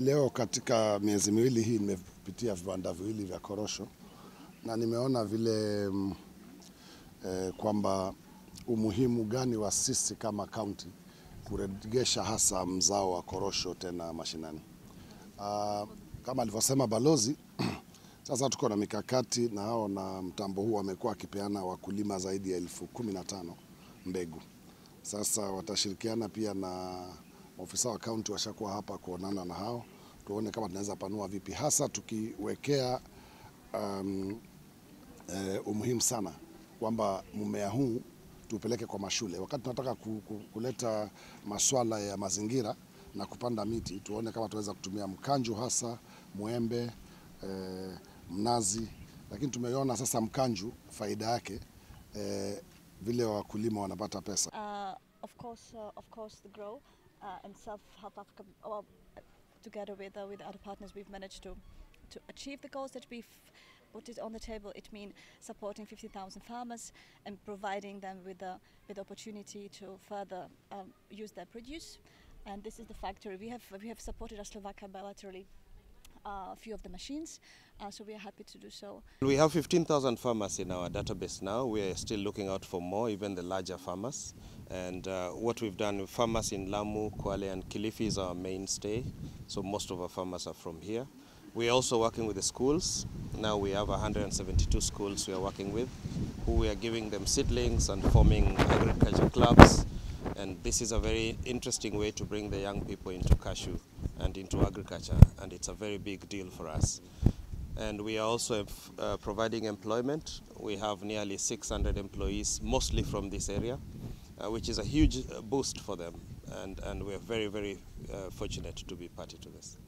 Leo katika miezi miwili hii nimepitia viwanda viwili vya korosho na nimeona vile kwamba umuhimu gani wa sisi kama county kurejesha hasa mzao wa korosho tena mashinani. Kama alivyosema balozi, sasa tuko na mikakati na hao na mtambo huu wamekuwa kipeana wakulima zaidi ya 15,000 mbegu. Sasa watashirikiana pia na ofisa wa county washakuwa hapa kuonana na hao, tuone kama tunaweza panua vipi, hasa tukiwekea umuhimu sana kwamba mmea huu tupeleke kwa mashule. Wakati tunataka kuleta masuala ya mazingira na kupanda miti, tuone kama tuweza kutumia mkanju hasa, muembe, mnazi. Lakini tumeona sasa mkanju faida yake, vile wakulima wanapata pesa. Of course the grow and Self Help Africa, together with other partners, we've managed to achieve the goals that we've put it on the table. It means supporting 50,000 farmers and providing them with opportunity to further use their produce. And this is the factory. We have supported Slovakia bilaterally a few of the machines, so we are happy to do so. We have 15,000 farmers in our database now. We are still looking out for more, even the larger farmers. And what we've done with farmers in Lamu, Kwale and Kilifi is our mainstay, so most of our farmers are from here. We are also working with the schools. Now we have 172 schools we are working with, who we are giving them seedlings and forming agriculture clubs. And this is a very interesting way to bring the young people into cashew and into agriculture, and it's a very big deal for us. And we are also providing employment. We have nearly 600 employees, mostly from this area, which is a huge boost for them, and we're very, very fortunate to be party to this.